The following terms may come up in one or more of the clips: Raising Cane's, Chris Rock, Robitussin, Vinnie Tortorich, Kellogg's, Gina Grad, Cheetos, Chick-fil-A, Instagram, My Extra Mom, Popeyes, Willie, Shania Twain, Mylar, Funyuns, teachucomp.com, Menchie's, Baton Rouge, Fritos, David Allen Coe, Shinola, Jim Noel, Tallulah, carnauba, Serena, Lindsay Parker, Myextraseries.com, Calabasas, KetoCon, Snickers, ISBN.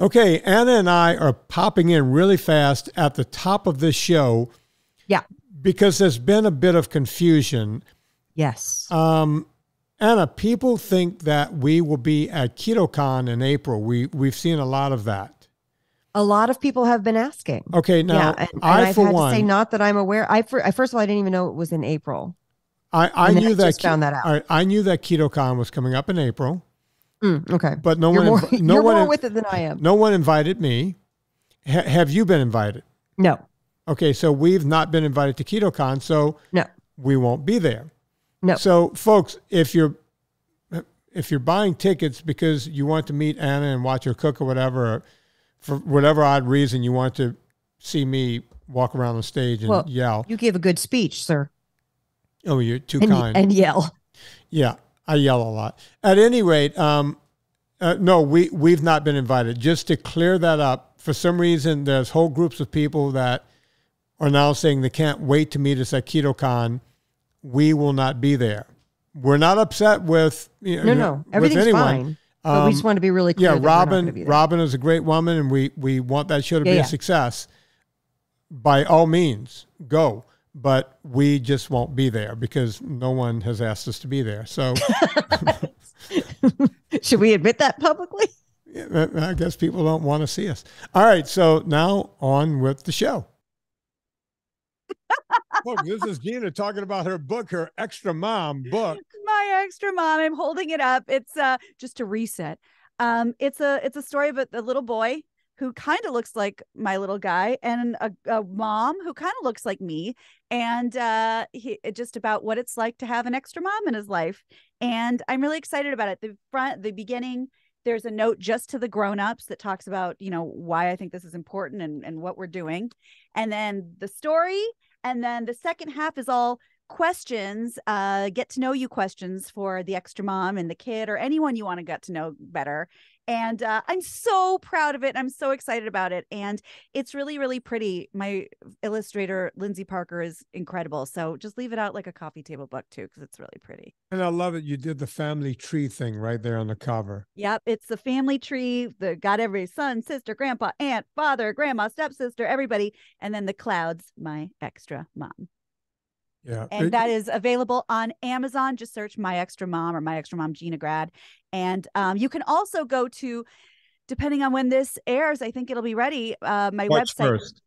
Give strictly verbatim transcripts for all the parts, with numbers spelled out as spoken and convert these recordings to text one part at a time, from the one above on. Okay, Anna and I are popping in really fast at the top of this show. Yeah. Because there's been a bit of confusion. Yes. Um, Anna, people think that we will be at KetoCon in April. We, we've seen a lot of that. A lot of people have been asking. Okay, now, yeah, and, and I, I've for had one... to say not that I'm aware. I, for, I First of all, I didn't even know it was in April. I, I knew I that, found that out. I, I knew that KetoCon was coming up in April. Mm, okay, but no you're one, more, no you're one, more with it than I am. No one invited me. H have you been invited? No. Okay, so we've not been invited to KetoCon, so no, we won't be there. No. So, folks, if you're if you're buying tickets because you want to meet Anna and watch her cook or whatever, or for whatever odd reason you want to see me walk around the stage and well, yell, you give a good speech, sir. Oh, you're too and, kind. And yell. Yeah. I yell a lot. At any rate, um, uh, no, we, we've not been invited. Just to clear that up, for some reason, there's whole groups of people that are now saying they can't wait to meet us at KetoCon. We will not be there. We're not upset with you know, no, no. Everything's with anyone. Fine. But um, we just want to be really clear. Yeah, Robin, Robin is a great woman, and we, we want that show to yeah, be yeah. a success. By all means, go. But we just won't be there because no one has asked us to be there. So should we admit that publicly? Yeah, I guess people don't want to see us. All right. So now on with the show. Look, this is Gina talking about her book, her Extra Mom book. My Extra Mom. I'm holding it up. It's uh, just to reset. Um, it's a it's a story about the little boy who kind of looks like my little guy and a, a mom who kind of looks like me. And uh, he, just about what it's like to have an extra mom in his life. And I'm really excited about it. The front, the beginning, there's a note just to the grownups that talks about, you know, why I think this is important and, and what we're doing. And then the story. And then the second half is all questions, uh, get to know you questions for the extra mom and the kid or anyone you want to get to know better. And uh, I'm so proud of it. I'm so excited about it. And it's really, really pretty. My illustrator, Lindsay Parker, is incredible. So just leave it out like a coffee table book, too, because it's really pretty. And I love it. You did the family tree thing right there on the cover. Yep. It's the family tree. The got every son, sister, grandpa, aunt, father, grandma, stepsister, everybody. And then the clouds, my extra mom. Yeah. And it, that is available on Amazon. Just search My Extra Mom or My Extra Mom Gina Grad. And um, you can also go to, depending on when this airs, I think it'll be ready. Uh, my March website. first.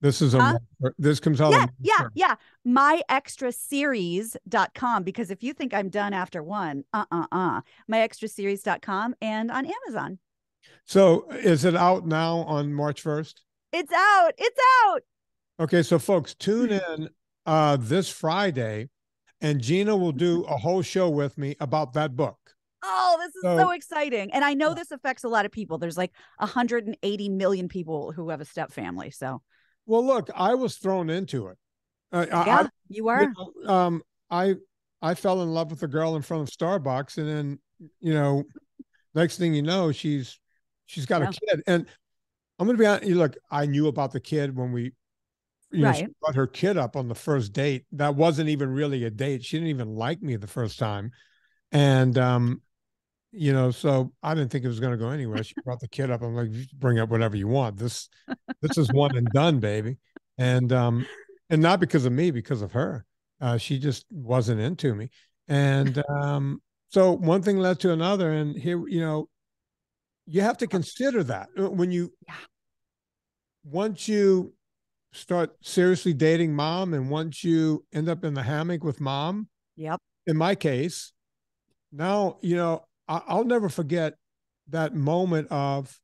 This is, a, uh, this comes out. Yeah, yeah, first. yeah. My Extra Series dot com, because if you think I'm done after one, uh-uh-uh. My Extra Series dot com and on Amazon. So is it out now on March first? It's out. It's out. Okay. So folks, tune in. Uh, this Friday, and Gina will do a whole show with me about that book. Oh, this is so, so exciting. And I know this affects a lot of people. There's like one hundred eighty million people who have a step family. So, well, look, I was thrown into it. Uh, yeah, I, you were. You know, um, I, I fell in love with a girl in front of Starbucks. And then, you know, next thing you know, she's, she's got yeah. a kid. And I'm going to be honest. Look, I knew about the kid when we, You know, right. she brought her kid up on the first date. That wasn't even really a date. She didn't even like me the first time. And, um, you know, so I didn't think it was going to go anywhere. She brought the kid up. I'm like, bring up whatever you want. This, this is one and done, baby. And, um, and not because of me, because of her. Uh, she just wasn't into me. And, um, so one thing led to another. And here, you know, you have to consider that when you, yeah. once you, start seriously dating mom, and once you end up in the hammock with mom, yep. in my case, now, you know, I I'll never forget that moment of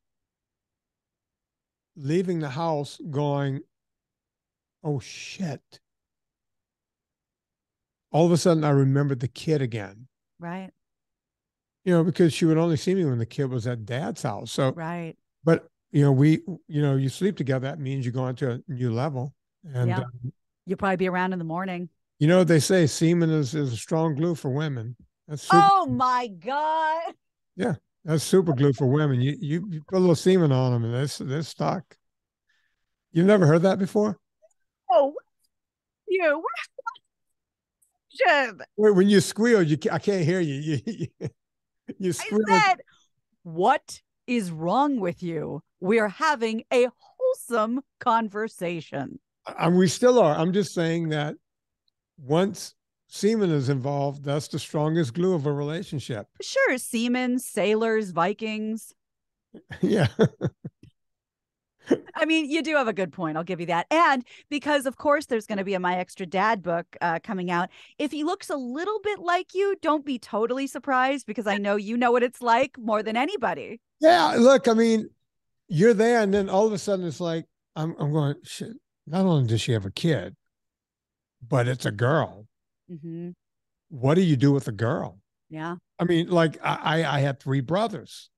leaving the house going, oh, shit. All of a sudden, I remembered the kid again. Right. You know, because she would only see me when the kid was at dad's house. So, right. But you know, we, you know, you sleep together. That means you go on to a new level. And yeah. um, you'll probably be around in the morning. You know what they say? Semen is, is a strong glue for women. That's super oh, glue. my God. Yeah. That's super glue for women. You, you, you put a little semen on them and they're, they're stuck. You've never heard that before? Oh, you. When you squeal, you, I can't hear you. You, you, you squeal. I said, what is wrong with you? We are having a wholesome conversation. I, we still are. I'm just saying that once semen is involved, that's the strongest glue of a relationship. Sure. Seamen, sailors, Vikings. Yeah. I mean, you do have a good point. I'll give you that. And because, of course, there's going to be a My Extra Dad book uh, coming out. If he looks a little bit like you, don't be totally surprised, because I know you know what it's like more than anybody. Yeah. Look, I mean, you're there, and then all of a sudden it's like, I'm, I'm going, shit, not only does she have a kid, but it's a girl. Mm-hmm. What do you do with a girl? Yeah. I mean, like, I, I, I had three brothers.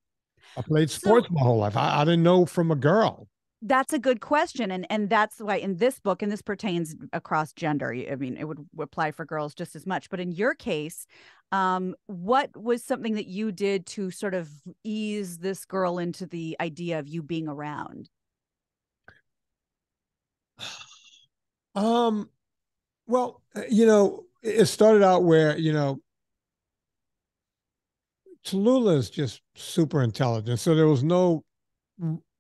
I played sports so, my whole life. I, I didn't know from a girl. That's a good question. And and that's why in this book, and this pertains across gender, I mean, it would apply for girls just as much. But in your case, um, what was something that you did to sort of ease this girl into the idea of you being around? Um, well, you know, it started out where, you know, Tallulah is just super intelligent. So there was no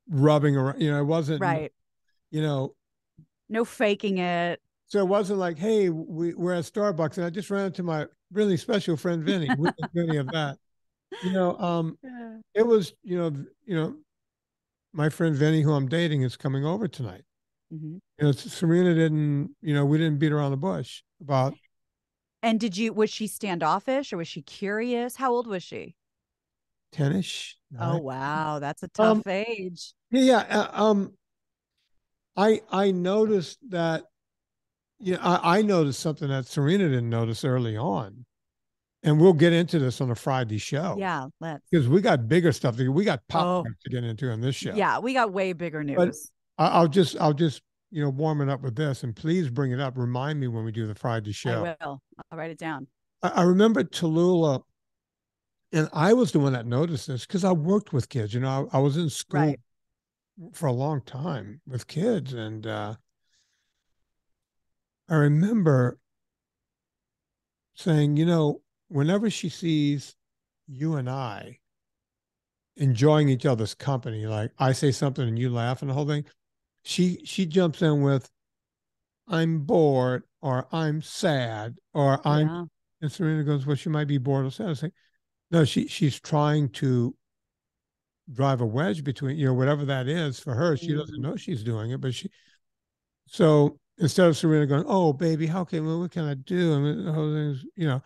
rubbing around, you know, it wasn't, right. you know, no faking it. So it wasn't like, hey, we, we're at Starbucks and I just ran into my really special friend, Vinnie. We didn't do any of that. You know, um, yeah. it was, you know, you know, my friend Vinnie, who I'm dating, is coming over tonight. Mm-hmm. You know, Serena didn't, you know, we didn't beat around the bush about. And did you, was she standoffish or was she curious? How old was she? ten-ish. Oh, wow. That's a tough um, age. Yeah. Uh, um, I, I noticed that, you know, I, I noticed something that Serena didn't notice early on. And we'll get into this on a Friday show. Yeah, let's. Because we got bigger stuff. We got pop oh. to get into on this show. Yeah, we got way bigger news. But I, I'll just, I'll just, you know, warm it up with this, and please bring it up. Remind me when we do the Friday show. I will. I'll write it down. I, I remember Tallulah, and I was the one that noticed this because I worked with kids. You know, I, I was in school right. for a long time with kids. And uh, I remember saying, you know, whenever she sees you and I enjoying each other's company, like I say something and you laugh and the whole thing, She she jumps in with, I'm bored, or I'm sad, or I'm, yeah. and Serena goes, well, she might be bored or sad. I was like, no, she she's trying to drive a wedge between, you know, whatever that is for her. She mm-hmm. doesn't know she's doing it, but she, so instead of Serena going, oh, baby, how can, well, what can I do? And the whole thing's, you know,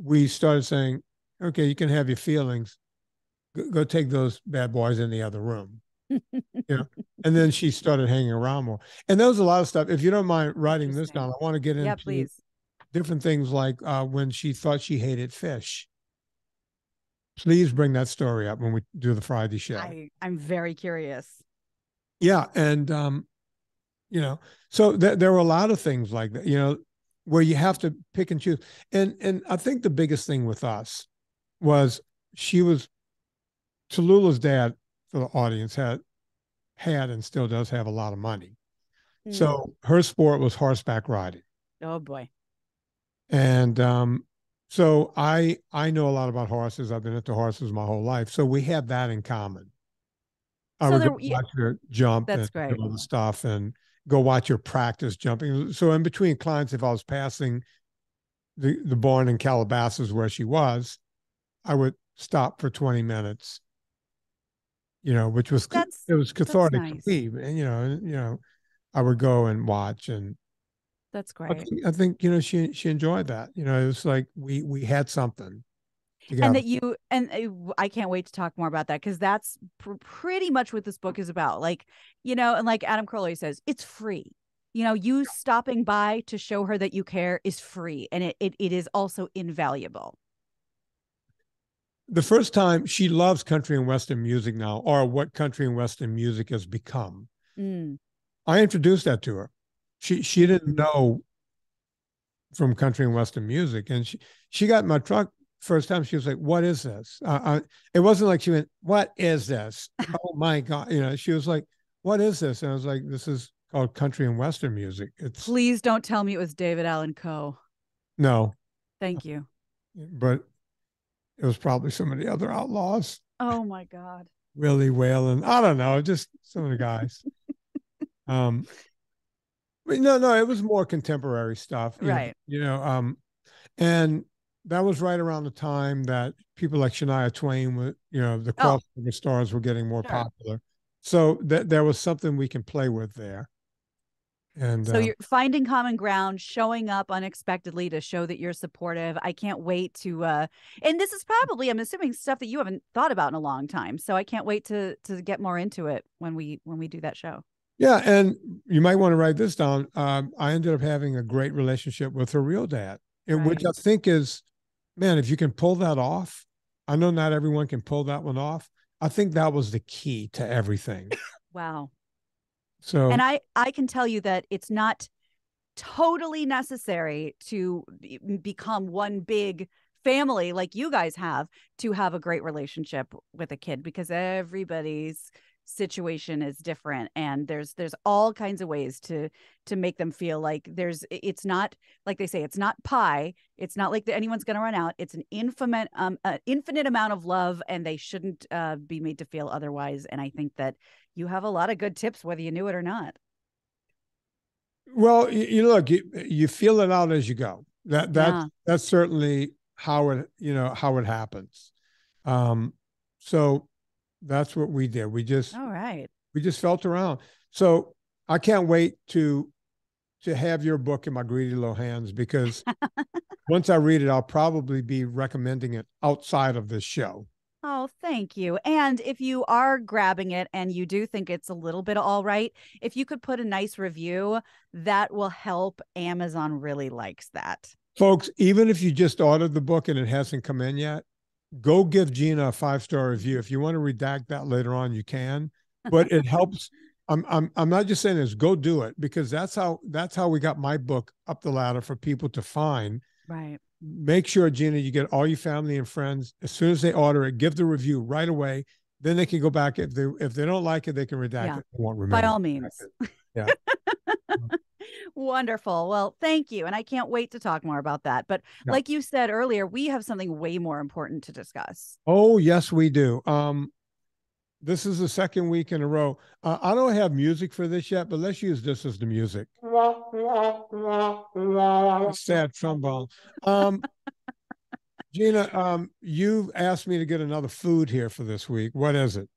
we started saying, okay, you can have your feelings. Go, go take those bad boys in the other room. You know, and then she started hanging around more. And there was a lot of stuff. If you don't mind writing this down, I want to get into yeah, please. different things, like uh, when she thought she hated fish. Please bring that story up when we do the Friday show. I, I'm very curious. Yeah. And, um, you know, so th there were a lot of things like that, you know, where you have to pick and choose. And, and I think the biggest thing with us was she was, Tallulah's dad, for the audience, had had and still does have a lot of money. Mm. So her sport was horseback riding. Oh boy. And um, so I I know a lot about horses. I've been into horses my whole life. So we had that in common. So I would there, go watch yeah, her jump that's and all the stuff and go watch her practice jumping. So in between clients, if I was passing the, the barn in Calabasas where she was, I would stop for twenty minutes. You know, which was, that's, it was cathartic nice. to me. And, you know, you know, I would go and watch, and that's great. I think, I think, you know, she, she enjoyed that. You know, it was like, we, we had something together. And that you, and I can't wait to talk more about that, because that's pr pretty much what this book is about. Like, you know, and like Adam Crowley says, it's free. You know, you stopping by to show her that you care is free. And it, it, it is also invaluable. The first time, she loves country and Western music now, or what country and Western music has become. Mm. I introduced that to her. She she didn't know from country and Western music. And she, she got in my truck first time. She was like, what is this? Uh, I, it wasn't like she went, what is this? Oh my God. You know, she was like, what is this? And I was like, this is called country and Western music. It's, please don't tell me it was David Allen Coe. No. Thank you. But it was probably some of the other outlaws. Oh my God. Willie Whalen. I don't know, just some of the guys. um, but no, no, it was more contemporary stuff, you right? Know, you know, um, and that was right around the time that people like Shania Twain, were, you know, the crossover oh. stars were getting more sure. popular. So that there was something we can play with there. And so uh, you're finding common ground, showing up unexpectedly to show that you're supportive. I can't wait to, uh, and this is probably, I'm assuming, stuff that you haven't thought about in a long time. So I can't wait to to get more into it when we, when we do that show. Yeah. And you might want to write this down. Um, I ended up having a great relationship with her real dad, and right. which I think is, man, if you can pull that off, I know not everyone can pull that one off. I think that was the key to everything. Wow. So, and I, I can tell you that it's not totally necessary to become one big family like you guys have to have a great relationship with a kid, because everybody's situation is different, and there's there's all kinds of ways to to make them feel like there's it's not like they say it's not pie, it's not like that anyone's going to run out. It's an infinite um uh, infinite amount of love, and they shouldn't uh, be made to feel otherwise. And I think that you have a lot of good tips, whether you knew it or not. Well, you, you look you, you feel it out as you go. That that yeah. that's certainly how it you know how it happens. Um, so. That's what we did. We just, all right. We just felt around. So I can't wait to, to have your book in my greedy little hands, because once I read it, I'll probably be recommending it outside of this show. Oh, thank you. And if you are grabbing it and you do think it's a little bit all right, if you could put a nice review, that will help. Amazon really likes that. Folks, even if you just ordered the book and it hasn't come in yet, go give Gina a five-star review. If you want to redact that later on, you can, but it helps. I'm, I'm, I'm not just saying this, go do it, because that's how, that's how we got my book up the ladder for people to find. Right. Make sure, Gina, you get all your family and friends. As soon as they order it, give the review right away. Then they can go back. If they, if they don't like it, they can redact yeah. it. They won't remember. By all means. Yeah. Wonderful. Well, thank you. And I can't wait to talk more about that. But yeah. like you said earlier, we have something way more important to discuss. Oh, yes, we do. Um, this is the second week in a row. Uh, I don't have music for this yet, but let's use this as the music. Sad trombone. Um, Gina, um, you've asked me to get another food here for this week. What is it?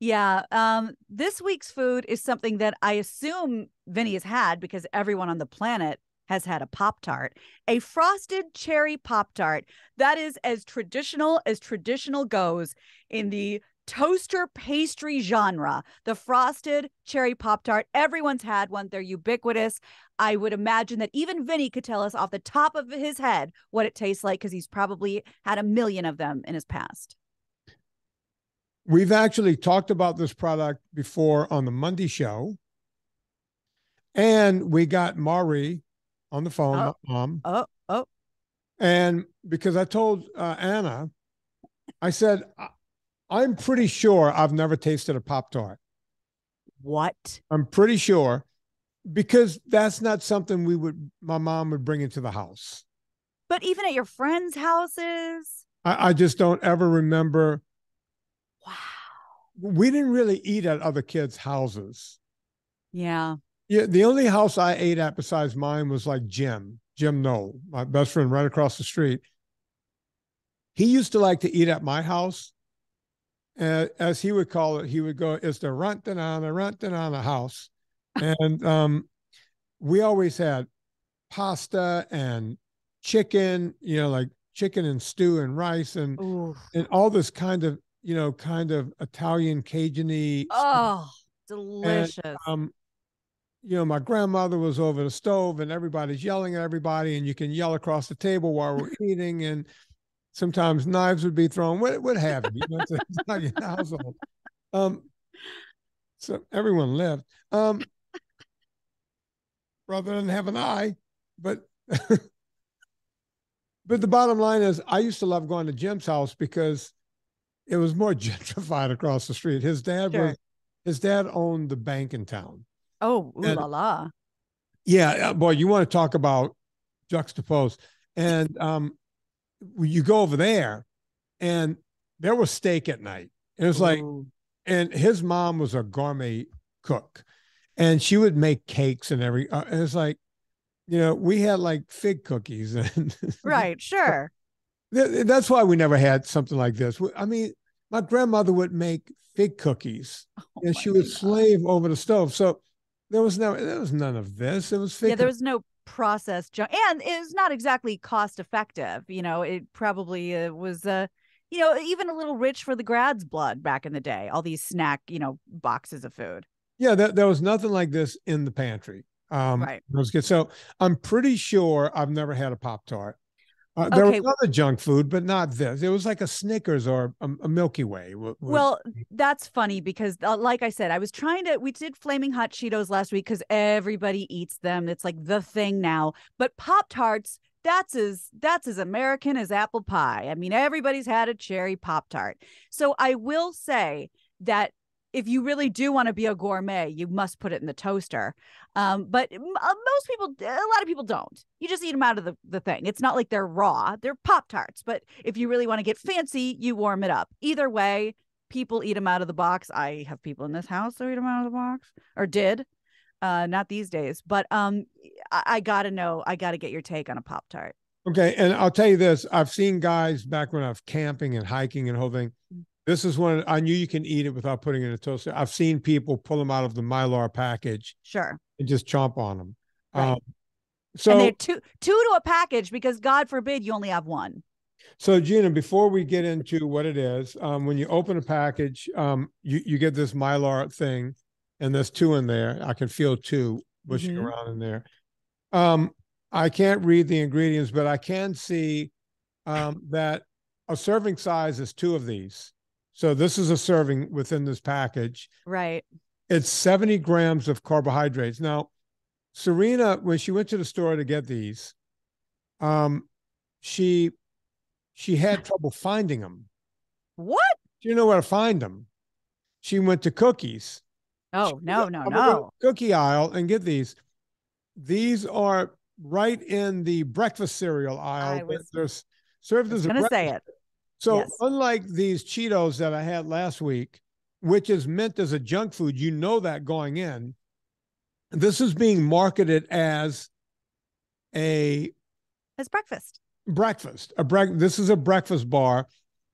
Yeah. Um, this week's food is something that I assume Vinnie has had, because everyone on the planet has had a Pop-Tart, a frosted cherry Pop-Tart that is as traditional as traditional goes in the toaster pastry genre. The frosted cherry Pop-Tart. Everyone's had one. They're ubiquitous. I would imagine that even Vinnie could tell us off the top of his head what it tastes like, because he's probably had a million of them in his past. We've actually talked about this product before on the Monday show, and we got Mari on the phone. Oh, mom. oh, oh. And because I told uh, Anna, I said, I'm pretty sure I've never tasted a Pop-Tart. What? I'm pretty sure, because that's not something we would, my mom would bring into the house. But even at your friends' houses? I, I just don't ever remember. Wow. We didn't really eat at other kids' houses. Yeah. Yeah. The only house I ate at besides mine was like Jim, Jim Noel, my best friend right across the street. He used to like to eat at my house. And as he would call it, he would go, it's the Rantanana, Rantanana house. And um, we always had pasta and chicken, you know, like chicken and stew and rice and, ooh, and all this kind of, you know, kind of Italian Cajun-y. Oh, stuff. Delicious. And, um, you know, my grandmother was over the stove and everybody's yelling at everybody, and you can yell across the table while we're eating, and sometimes knives would be thrown, what, what have you. You know, it's an Italian household. Um, so everyone lived. Um, brother didn't have an eye, but... but the bottom line is I used to love going to Jim's house because... it was more gentrified across the street. His dad sure. was, his dad owned the bank in town. Oh, ooh and, la la. Yeah, boy, you want to talk about juxtapose. And um, you go over there, and there was steak at night. It was ooh. like, and his mom was a gourmet cook, and she would make cakes and every, uh, and it's like, you know, we had like fig cookies and right. Sure. Th that's why we never had something like this. I mean, my grandmother would make fig cookies oh and she would God. slave over the stove. So there was no, there was none of this. It was fig. Yeah, there was no processed junk, and it was not exactly cost effective. You know, it probably uh, was, uh, you know, even a little rich for the Grad's blood back in the day, all these snack, you know, boxes of food. Yeah. There, there was nothing like this in the pantry. Um, right. That was good. So I'm pretty sure I've never had a Pop-Tart. Uh, there okay. was other junk food, but not this. It was like a Snickers or a, a Milky Way. Well, that's funny because, uh, like I said, I was trying to, we did Flaming Hot Cheetos last week because everybody eats them. It's like the thing now. But Pop-Tarts, that's as, that's as American as apple pie. I mean, everybody's had a cherry Pop-Tart. So I will say that if you really do want to be a gourmet, you must put it in the toaster. Um, but most people, a lot of people don't. You just eat them out of the, the thing. It's not like they're raw. They're Pop-Tarts. But if you really want to get fancy, you warm it up. Either way, people eat them out of the box. I have people in this house who eat them out of the box, or did. Uh, not these days. But um, I, I got to know. I got to get your take on a Pop-Tart. Okay. And I'll tell you this. I've seen guys back when I was camping and hiking and whole thing. This is one I knew you can eat it without putting it in a toaster. I've seen people pull them out of the Mylar package, sure, and just chomp on them. Right. Um, so and they're two two to a package because God forbid you only have one. So Gina, before we get into what it is, um, when you open a package, um, you you get this Mylar thing, and there's two in there. I can feel two wishing mm-hmm. around in there. Um, I can't read the ingredients, but I can see um, that a serving size is two of these. So this is a serving within this package. Right. It's seventy grams of carbohydrates. Now, Serena, when she went to the store to get these, um, she she had trouble finding them. What? She didn't know where to find them. She went to cookies. Oh, she no, no, no. Cookie aisle and get these. These are right in the breakfast cereal aisle. I was, They're served as a breakfast. I'm going to say it. So yes. Unlike these Cheetos that I had last week, which is meant as a junk food, you know that going in, this is being marketed as a as breakfast. Breakfast. A break. This is a breakfast bar.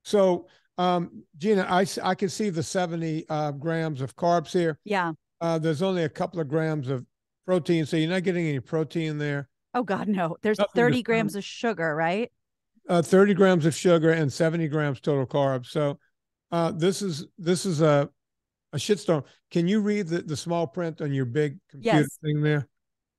So, um, Gina, I I can see the seventy uh, grams of carbs here. Yeah. Uh, there's only a couple of grams of protein, so you're not getting any protein there. Oh God, no. There's Nothing thirty grams of sugar, right? Uh, thirty grams of sugar and seventy grams total carbs. So uh, this is this is a, a shitstorm. Can you read the, the small print on your big computer yes. thing there?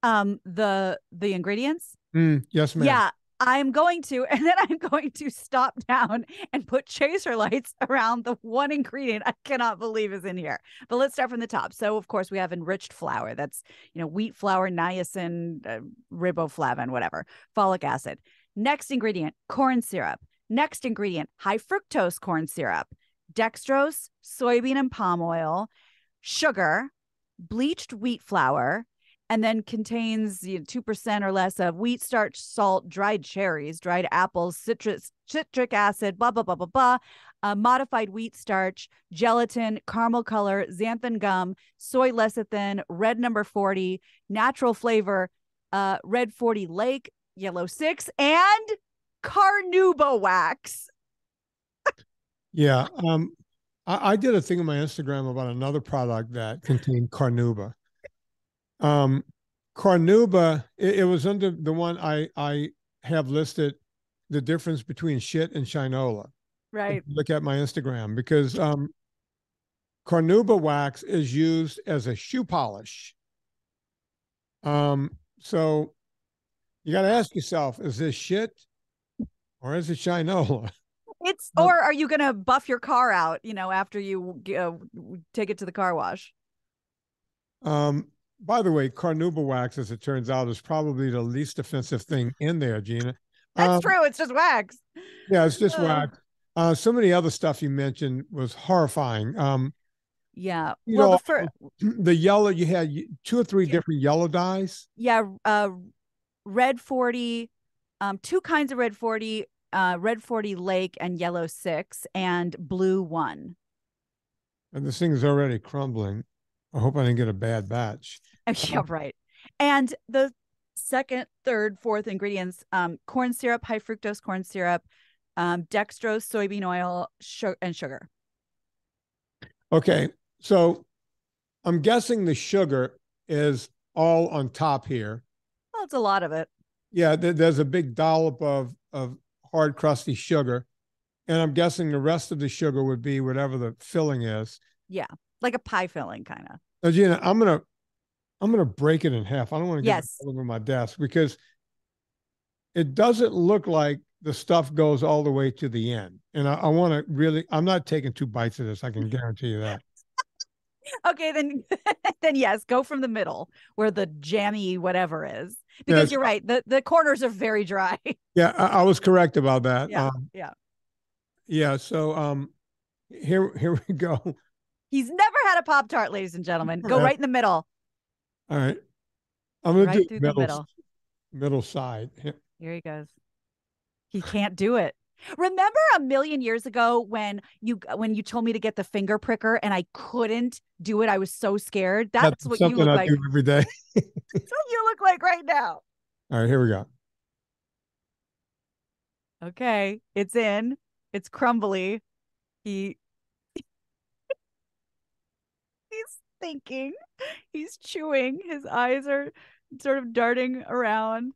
Um, the the ingredients? Mm, yes, ma'am. Yeah, I'm going to, and then I'm going to stop down and put chaser lights around the one ingredient I cannot believe is in here. But let's start from the top. So, of course, we have enriched flour. That's, you know, wheat flour, niacin, uh, riboflavin, whatever, folic acid. Next ingredient, corn syrup. Next ingredient, high fructose corn syrup, dextrose, soybean and palm oil, sugar, bleached wheat flour, and then contains you know, two percent or less of wheat starch, salt, dried cherries, dried apples, citrus, citric acid, blah, blah, blah, blah, blah, uh, modified wheat starch, gelatin, caramel color, xanthan gum, soy lecithin, red number forty, natural flavor, uh, red forty lake, yellow six, and carnauba wax. yeah. Um, I, I did a thing on my Instagram about another product that contained carnauba. Um, carnauba, it, it was under the one I, I have listed the difference between shit and shinola. Right. Look at my Instagram because um, carnauba wax is used as a shoe polish. Um, so you got to ask yourself, is this shit or is it shinola? It's, or are you going to buff your car out, you know, after you uh, take it to the car wash? Um, by the way, carnauba wax, as it turns out, is probably the least offensive thing in there, Gina. That's um, true. It's just wax. Yeah, it's just uh, wax. Uh, so many other stuff you mentioned was horrifying. Um, Yeah. You well, know, the, first... the yellow, you had two or three yeah. different yellow dyes. Yeah. Uh, Red forty, um, two kinds of red forty, uh, red forty lake and yellow six and blue one. And this thing's already crumbling. I hope I didn't get a bad batch. Yeah, right. And the second, third, fourth ingredients, um, corn syrup, high fructose corn syrup, um, dextrose, soybean oil, su- and sugar. Okay. So I'm guessing the sugar is all on top here. Well, it's a lot of it. Yeah. Th- there's a big dollop of, of hard, crusty sugar. And I'm guessing the rest of the sugar would be whatever the filling is. Yeah. Like a pie filling kind of. So Gina, I'm going to, I'm going to break it in half. I don't want to get yes. it all over my desk because it doesn't look like the stuff goes all the way to the end. And I, I want to really, I'm not taking two bites of this. I can guarantee you that. Okay. Then, then yes, go from the middle where the jammy, whatever is, because yes. you're right. The the corners are very dry. Yeah. I, I was correct about that. Yeah. Um, yeah. Yeah. So um, here, here we go. He's never had a Pop-Tart, ladies and gentlemen. Go yeah. right in the middle. All right. I'm going right to do middle, middle. middle side. Yeah. Here he goes. He can't do it. Remember a million years ago when you when you told me to get the finger pricker and I couldn't do it? I was so scared. That's, That's what you look I like. Do every day. That's what you look like right now. All right, here we go. Okay, it's in. It's crumbly. He He's thinking. He's chewing. His eyes are sort of darting around.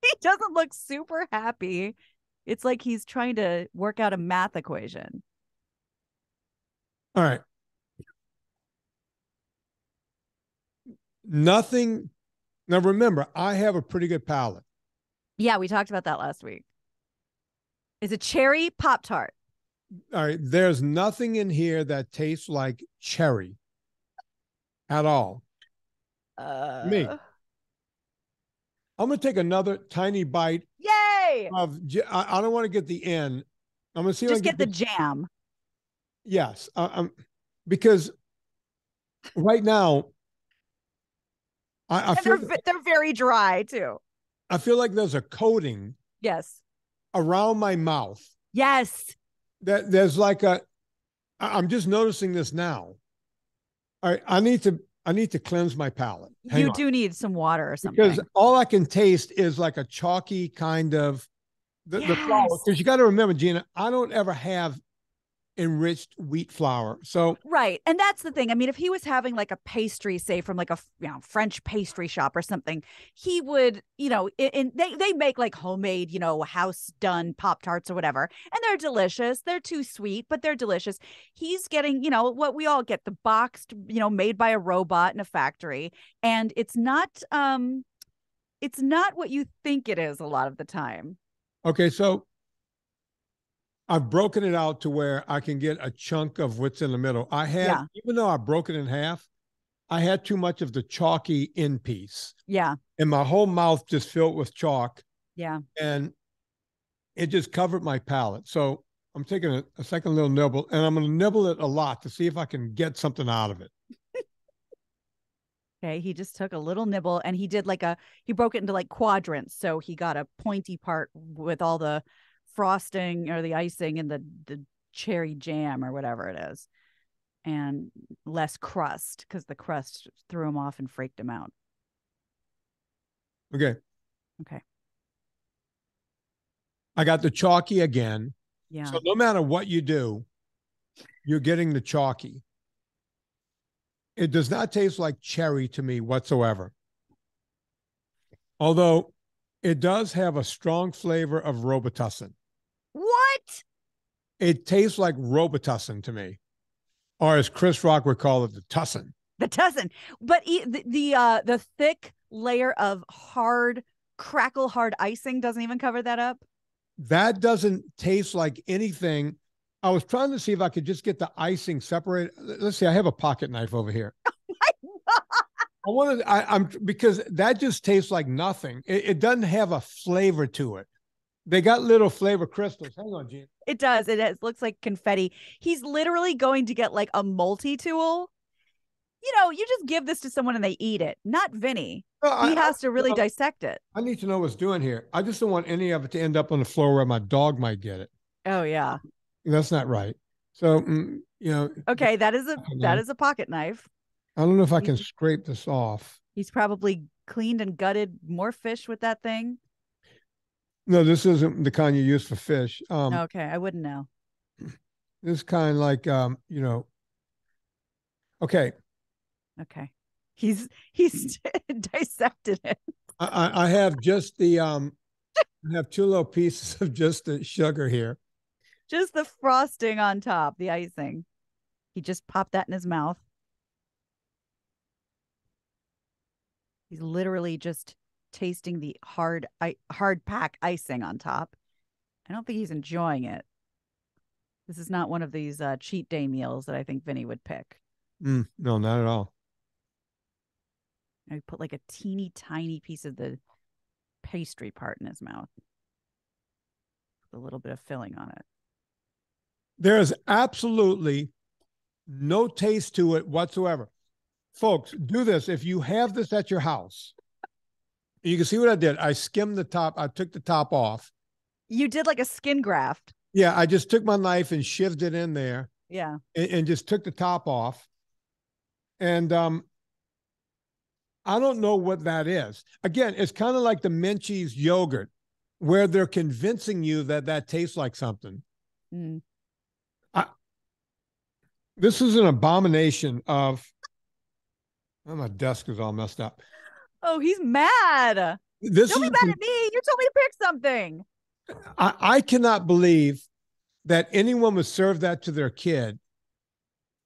He doesn't look super happy. It's like he's trying to work out a math equation. All right. Nothing. Now, remember, I have a pretty good palate. Yeah, we talked about that last week. It's a cherry Pop-Tart. All right. There's nothing in here that tastes like cherry at all. Uh... Me. I'm going to take another tiny bite. Yay! Of, I don't want to get the end. I'm going to see. Just get, get the jam. Yes. Um, because right now, I, I feel they're, they're very dry too. I feel like there's a coating. Yes. Around my mouth. Yes. That there's like a. I'm just noticing this now. All right. I need to. I need to cleanse my palate. Hang you on. Do need some water or something. Because all I can taste is like a chalky kind of the, yes. the flour. Because you got to remember, Gina, I don't ever have enriched wheat flour. So right. And that's the thing. I mean, if he was having like a pastry, say from like a you know, French pastry shop or something, he would, you know, and they, they make like homemade, you know, house done Pop-Tarts or whatever. And they're delicious. They're too sweet, but they're delicious. He's getting, you know, what we all get, the boxed, you know, made by a robot in a factory. And it's not, um, it's not what you think it is a lot of the time. Okay. So I've broken it out to where I can get a chunk of what's in the middle. I had, yeah. even though I broke it in half, I had too much of the chalky end piece. Yeah. And my whole mouth just filled with chalk. Yeah. And it just covered my palate. So I'm taking a, a second little nibble and I'm going to nibble it a lot to see if I can get something out of it. Okay. He just took a little nibble and he did like a, he broke it into like quadrants. So he got a pointy part with all the frosting or the icing and the, the cherry jam or whatever it is, and less crust because the crust threw him off and freaked him out. Okay. Okay. I got the chalky again. Yeah. So no matter what you do, you're getting the chalky. It does not taste like cherry to me whatsoever. Although it does have a strong flavor of Robitussin. What? It tastes like Robitussin to me, or as Chris Rock would call it, the tussin. The tussin, but e- the the, uh, the thick layer of hard crackle hard icing doesn't even cover that up. That doesn't taste like anything. I was trying to see if I could just get the icing separated. Let's see. I have a pocket knife over here. Oh my God. I wanted. I, I'm because that just tastes like nothing. It, it doesn't have a flavor to it. They got little flavor crystals. Hang on, Gina. It does. It is, looks like confetti. He's literally going to get like a multi-tool. You know, you just give this to someone and they eat it. Not Vinny. Well, he I, has to really I, dissect it. I need to know what's doing here. I just don't want any of it to end up on the floor where my dog might get it. Oh, yeah. That's not right. So, you know. Okay, that is a that is a pocket knife. I don't know if I can scrape this off. He's probably cleaned and gutted more fish with that thing. No, this isn't the kind you use for fish. Um, okay, I wouldn't know. This kind like, um, you know. Okay. Okay. He's he's dissected it. I, I have just the um, I have two little pieces of just the sugar here. Just the frosting on top, the icing. He just popped that in his mouth. He's literally just tasting the hard hard pack icing on top. I don't think he's enjoying it. This is not one of these uh, cheat day meals that I think Vinny would pick. Mm, no, not at all. I put like a teeny tiny piece of the pastry part in his mouth. Put a little bit of filling on it. There is absolutely no taste to it whatsoever. Folks, do this. If you have this at your house, you can see what I did. I skimmed the top. I took the top off. You did like a skin graft. Yeah. I just took my knife and shoved it in there. Yeah. And, and just took the top off. And um, I don't know what that is. Again, it's kind of like the Menchie's yogurt where they're convincing you that that tastes like something. Mm. I, this is an abomination of... Oh, my desk is all messed up. Oh, he's mad. This Don't is, be mad at me. You told me to pick something. I, I cannot believe that anyone would serve that to their kid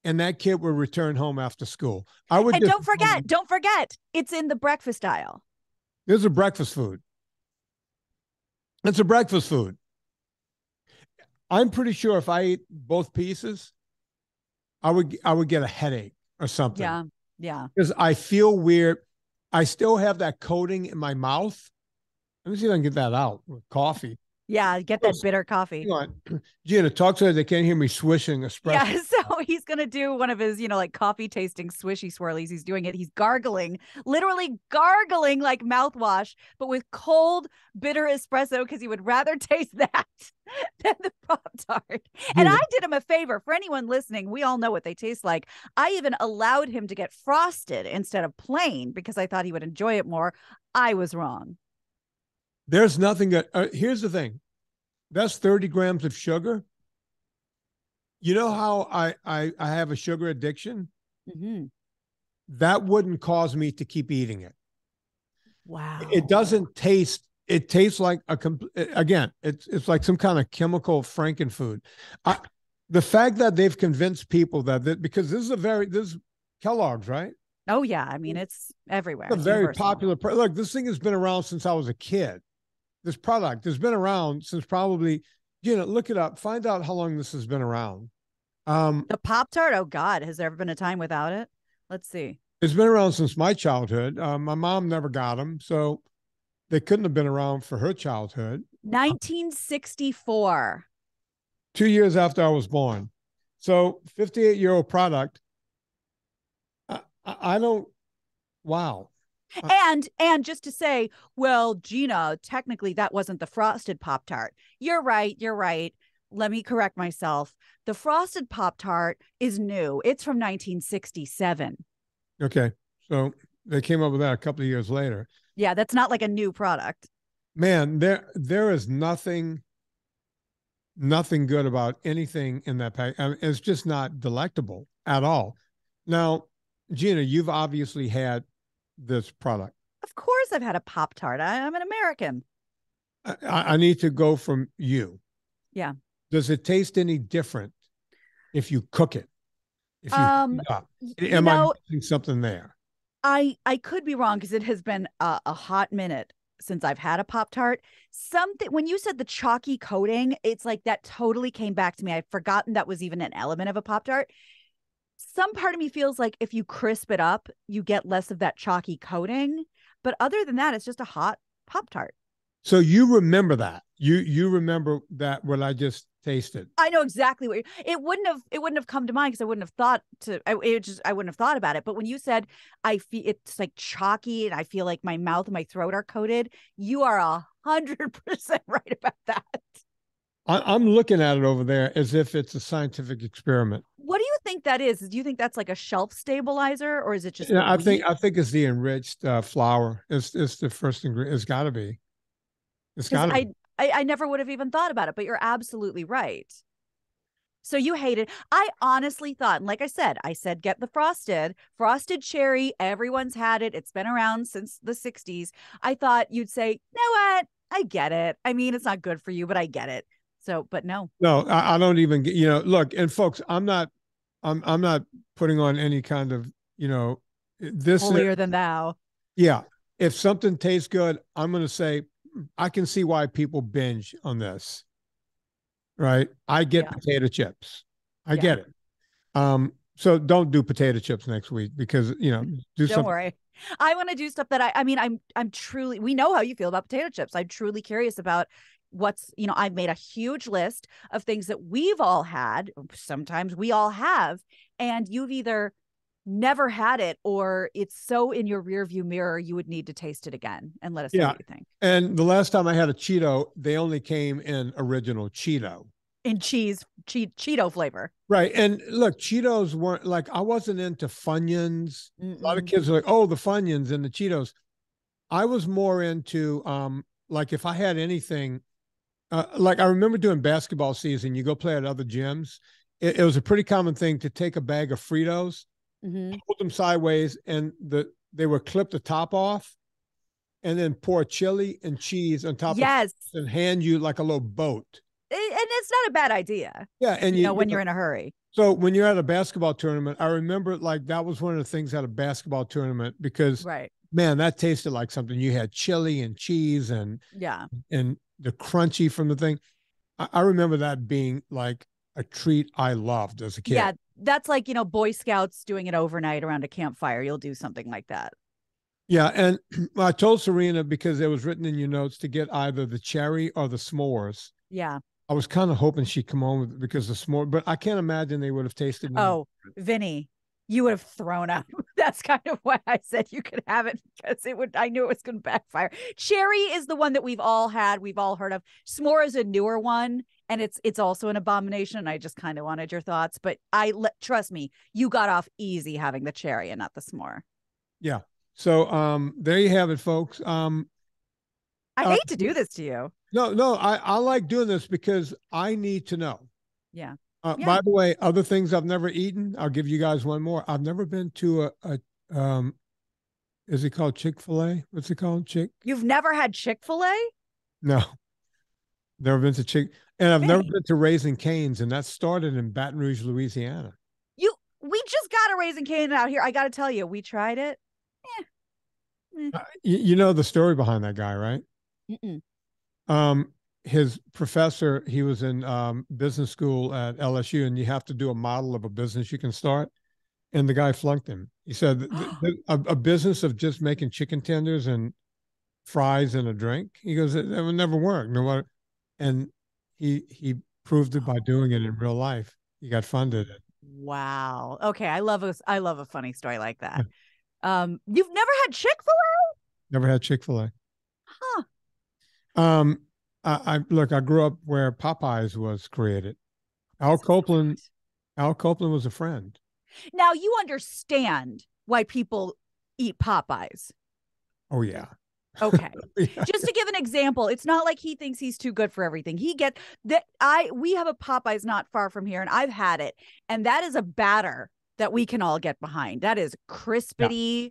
and that kid would return home after school. I would. And just, don't forget, um, don't forget, it's in the breakfast aisle. There's a breakfast food. It's a breakfast food. I'm pretty sure if I ate both pieces, I would I would get a headache or something. Yeah. Yeah. Because I feel weird. I still have that coating in my mouth. Let me see if I can get that out with coffee. Yeah, get that bitter coffee. Gina, talk to her. They can't hear me swishing espresso. Yeah, so he's going to do one of his, you know, like coffee tasting swishy swirlies. He's doing it. He's gargling, literally gargling like mouthwash, but with cold, bitter espresso because he would rather taste that than the Pop-Tart. And I did him a favor. For anyone listening, we all know what they taste like. I even allowed him to get frosted instead of plain because I thought he would enjoy it more. I was wrong. There's nothing that, uh, here's the thing. That's thirty grams of sugar. You know how I, I, I have a sugar addiction? Mm-hmm. That wouldn't cause me to keep eating it. Wow. It doesn't taste, it tastes like a, again, it's it's like some kind of chemical frankenfood. I, the fact that they've convinced people that, that, because this is a very, this is Kellogg's, right? Oh yeah. I mean, it's everywhere. It's a very universal. Popular, look, this thing has been around since I was a kid. This product has been around since probably, you know, look it up, find out how long this has been around. Um, the Pop-Tart, oh God, has there ever been a time without it? Let's see. It's been around since my childhood. Uh, my mom never got them, so they couldn't have been around for her childhood. nineteen sixty-four. Two years after I was born. So fifty-eight-year-old product. I, I don't, wow. And and just to say, well, Gina, technically that wasn't the frosted Pop-Tart. You're right. You're right. Let me correct myself. The frosted Pop-Tart is new. It's from nineteen sixty-seven. Okay. So they came up with that a couple of years later. Yeah. That's not like a new product. Man, there there is nothing, nothing good about anything in that pack. I mean, it's just not delectable at all. Now, Gina, you've obviously had this product. Of course I've had a Pop-Tart. I'm an American. I, I need to go from you. Yeah. Does it taste any different if you cook it? If you um, it Am you know, I missing something there? I, I could be wrong because it has been a, a hot minute since I've had a Pop-Tart. Something, when you said the chalky coating, it's like that totally came back to me. I'd forgotten that was even an element of a Pop-Tart. Some part of me feels like if you crisp it up, you get less of that chalky coating. But other than that, it's just a hot Pop-Tart. So you remember that. You you remember that what I just tasted. I know exactly what you, it wouldn't have it wouldn't have come to mind because I wouldn't have thought to I it just I wouldn't have thought about it. But when you said I feel it's like chalky and I feel like my mouth and my throat are coated, you are a hundred percent right about that. I, I'm looking at it over there as if it's a scientific experiment. What do you think that is? Do you think that's like a shelf stabilizer, or is it just? Yeah, I think I think it's the enriched uh, flour. It's it's the first ingredient. It's got to be. It's got to. I, I I never would have even thought about it, but you're absolutely right. So you hate it. I honestly thought, and like I said, I said, get the frosted, frosted cherry. Everyone's had it. It's been around since the sixties. I thought you'd say, you know what? I get it. I mean, it's not good for you, but I get it. So, but no, no, I, I don't even get, you know, look, and folks, I'm not, I'm, I'm not putting on any kind of, you know, this holier than thou. Yeah. If something tastes good, I'm going to say, I can see why people binge on this. Right. I get yeah. potato chips. I yeah. get it. Um, so don't do potato chips next week because, you know, do don't something. Worry. I want to do stuff that I, I mean, I'm, I'm truly, we know how you feel about potato chips. I'm truly curious about what's, you know, I've made a huge list of things that we've all had. Sometimes we all have, and you've either never had it or it's so in your rearview mirror, you would need to taste it again and let us yeah. know what you think. And the last time I had a Cheeto, they only came in original Cheeto. In cheese, che- Cheeto flavor. Right. And look, Cheetos weren't like, I wasn't into Funyuns. Mm-mm. A lot of kids are like, oh, the Funyuns and the Cheetos. I was more into, um, like if I had anything, uh, like I remember doing basketball season, you go play at other gyms. It, it was a pretty common thing to take a bag of Fritos, mm-hmm. hold them sideways, and the they would clip the top off, and then pour chili and cheese on top yes. of and hand you like a little boat. It, and it's not a bad idea. Yeah, and you, you know when you know, you're in a hurry. So when you're at a basketball tournament, I remember like that was one of the things at a basketball tournament because right. man, that tasted like something. You had chili and cheese and yeah, and the crunchy from the thing. I, I remember that being like a treat I loved as a kid. Yeah. That's like, you know, Boy Scouts doing it overnight around a campfire. You'll do something like that. Yeah. And I told Serena, because it was written in your notes, to get either the cherry or the s'mores. Yeah. I was kind of hoping she'd come home with, because the s'more, but I can't imagine they would have tasted. Oh, me. Vinny, you would have thrown up. That's kind of why I said you could have it, because it would, I knew it was going to backfire. Cherry is the one that we've all had. We've all heard of. S'more is a newer one. And it's it's also an abomination. And I just kind of wanted your thoughts, but I let trust me, you got off easy having the cherry and not the s'more. Yeah. So um, there you have it, folks. Um, I uh, hate to do this to you. No, no, I, I like doing this because I need to know. Yeah. Uh, yeah. By the way, other things I've never eaten. I'll give you guys one more. I've never been to a, a um, is it called Chick-fil-A? What's it called? Chick. You've never had Chick-fil-A? No. Never been to Chick, and I've Vinny. never been to Raising Cane's, and that started in Baton Rouge, Louisiana. You, we just got a Raising Cane out here. I got to tell you, we tried it. Eh. Eh. Uh, you, you know the story behind that guy, right? Mm-mm. Um, his professor, he was in um, business school at L S U, and you have to do a model of a business you can start. And the guy flunked him. He said, th- th- a, "A business of just making chicken tenders and fries and a drink." He goes, "That would never work. No matter." And he he proved it by doing it in real life. He got funded. Wow. Okay, I love a I love a funny story like that. Um, you've never had Chick-fil-A? Never had Chick-fil-A. Huh. Um, I, I look. I grew up where Popeyes was created. Al Copeland. Al Copeland was a friend. Now you understand why people eat Popeyes. Oh yeah. Okay. Just to give an example, it's not like he thinks he's too good for everything. He gets that I we have a Popeyes not far from here, and I've had it. And that is a batter that we can all get behind. That is crispity. Yeah.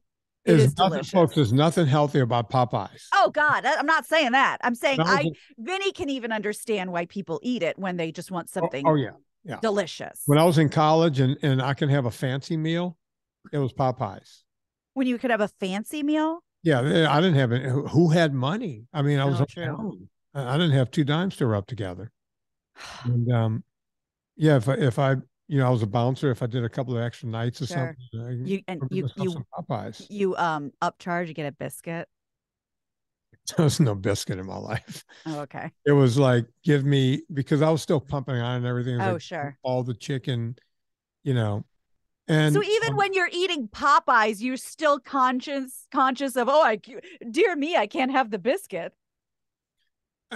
It is nothing, delicious. Folks, there's nothing healthy about Popeyes. Oh God. I'm not saying that. I'm saying no, I Vinny can even understand why people eat it when they just want something oh, oh yeah, yeah. delicious. When I was in college and, and I can have a fancy meal, it was Popeyes. When you could have a fancy meal? Yeah, I didn't have it. Who had money? I mean, I was on my own. I didn't have two dimes to rub together. And um, yeah, if I, if I, you know, I was a bouncer. If I did a couple of extra nights or sure. something, I you and you you Popeyes. you um upcharge, you get a biscuit. There was no biscuit in my life. Oh, okay. It was like give me because I was still pumping iron and everything. Oh, like, sure. All the chicken, you know. And, so even um, when you're eating Popeyes, you're still conscious, conscious of, oh, I, dear me, I can't have the biscuit.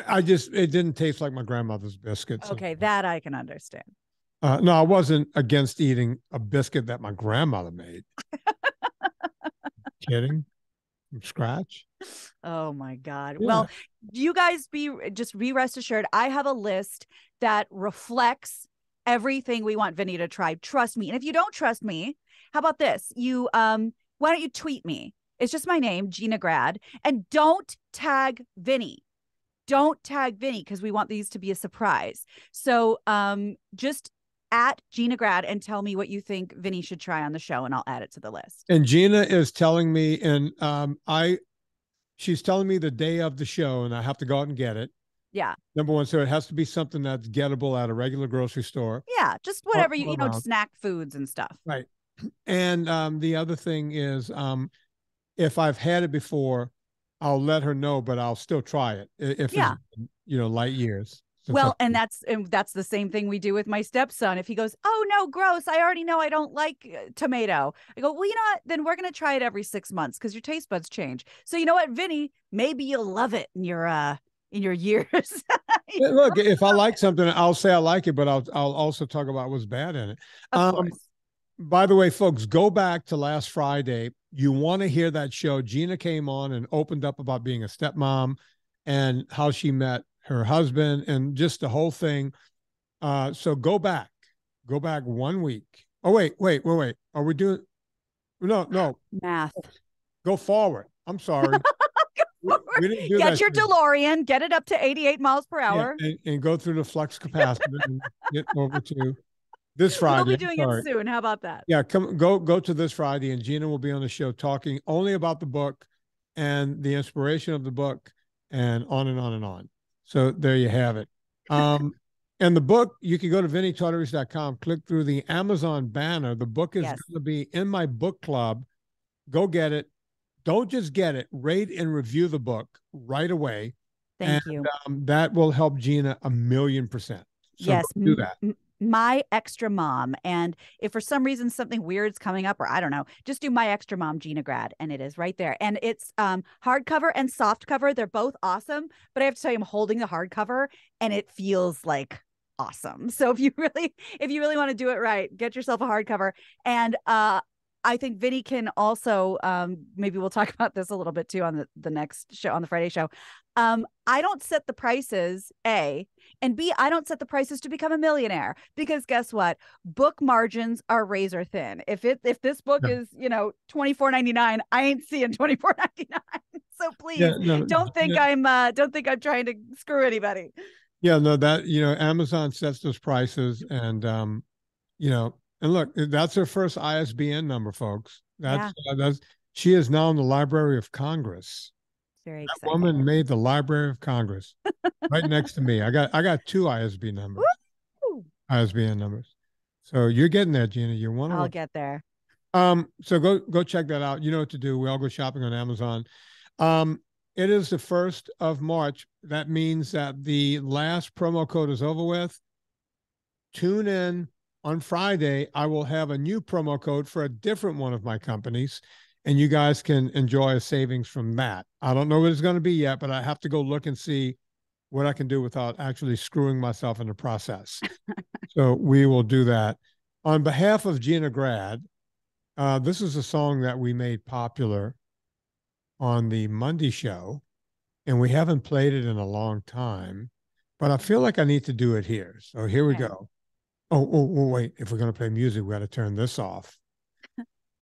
I just, it didn't taste like my grandmother's biscuits. Okay, so. That I can understand. Uh, no, I wasn't against eating a biscuit that my grandmother made. Kidding? From scratch? Oh, my God. Yeah. Well, you guys be just be rest assured. I have a list that reflects everything we want Vinnie to try. Trust me. And if you don't trust me, how about this? You, um, why don't you tweet me? It's just my name, Gina Grad. And don't tag Vinnie. Don't tag Vinnie because we want these to be a surprise. So um, just at Gina Grad and tell me what you think Vinnie should try on the show, and I'll add it to the list. And Gina is telling me, and um, I, she's telling me the day of the show, and I have to go out and get it. Yeah. Number one, so it has to be something that's gettable at a regular grocery store. Yeah, just whatever or, you, you know, snack foods and stuff. Right. And um, the other thing is, um, if I've had it before, I'll let her know, but I'll still try it if yeah. it's, you know, light years. Well, and that's and that's the same thing we do with my stepson. If he goes, oh, no, gross, I already know I don't like tomato. I go, well, you know what? Then we're going to try it every six months because your taste buds change. So you know what, Vinnie, maybe you'll love it in your uh, in your years. you Look, if I like it. something, I'll say I like it, but I'll, I'll also talk about what's bad in it. Of um, course. By the way, folks, go back to last Friday. You want to hear that show. Gina came on and opened up about being a stepmom and how she met her husband and just the whole thing. Uh, so go back. Go back one week. Oh, wait, wait, wait, wait. Are we doing? No, no. Math. Go forward. I'm sorry. we, we didn't do get your thing. DeLorean. Get it up to eighty-eight miles per hour. Yeah, and, and go through the flux capacitor and get over to... This Friday. We'll be doing Sorry. it soon. How about that? Yeah, come go go to this Friday, and Gina will be on the show talking only about the book and the inspiration of the book and on and on and on. So there you have it. Um, and the book, you can go to Vinnie Tortorich dot com, click through the Amazon banner. The book is yes. going to be in my book club. Go get it. Don't just get it. Rate and review the book right away. Thank and, you. Um, that will help Gina a million percent. So yes. do that. My Extra Mom. And if for some reason something weird's coming up, or I don't know, just do My Extra Mom, Gina Grad. And it is right there. And it's um, hardcover and softcover. They're both awesome. But I have to tell you, I'm holding the hardcover and it feels like awesome. So if you really, if you really want to do it right, get yourself a hardcover. And uh, I think Vinnie can also, um, maybe we'll talk about this a little bit too on the, the next show, on the Friday show. Um, I don't set the prices, A, and B, I don't set the prices to become a millionaire, because guess what? Book margins are razor thin. If it if this book yeah. is, you know, twenty-four ninety-nine, I ain't seeing twenty-four ninety-nine. So please yeah, no, don't think yeah. I'm uh, don't think I'm trying to screw anybody. Yeah, no, that, you know, Amazon sets those prices, and um, you know, and look, that's her first I S B N number, folks. That's yeah. uh, that's she is now in the Library of Congress. Very that exciting. Woman made the Library of Congress right next to me. I got I got two I S B N numbers, Woo! I S B N numbers. So you're getting there, Gina. You're one of them. I'll get there. Um, so go go check that out. You know what to do. We all go shopping on Amazon. Um, it is the first of March. That means that the last promo code is over with. Tune in on Friday. I will have a new promo code for a different one of my companies. And you guys can enjoy a savings from that. I don't know what it's going to be yet, but I have to go look and see what I can do without actually screwing myself in the process. So we will do that. On behalf of Gina Grad, uh, this is a song that we made popular on the Monday show, and we haven't played it in a long time, but I feel like I need to do it here. So here we go. Oh, oh, oh wait. If we're going to play music, we got to turn this off.